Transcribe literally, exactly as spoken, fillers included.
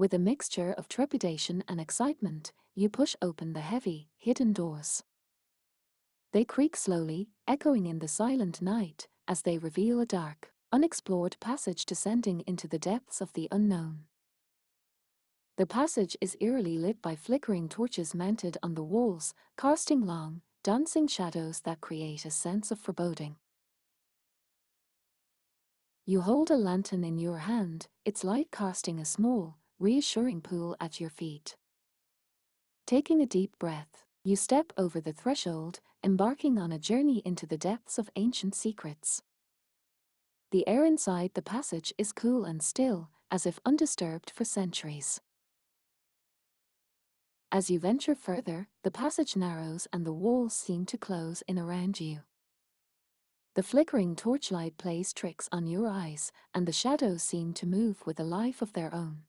With a mixture of trepidation and excitement, you push open the heavy, hidden doors. They creak slowly, echoing in the silent night, as they reveal a dark, unexplored passage descending into the depths of the unknown. The passage is eerily lit by flickering torches mounted on the walls, casting long, dancing shadows that create a sense of foreboding. You hold a lantern in your hand, its light casting a small, reassuring pool at your feet. Taking a deep breath, you step over the threshold, embarking on a journey into the depths of ancient secrets. The air inside the passage is cool and still, as if undisturbed for centuries. As you venture further, the passage narrows and the walls seem to close in around you. The flickering torchlight plays tricks on your eyes, and the shadows seem to move with a life of their own.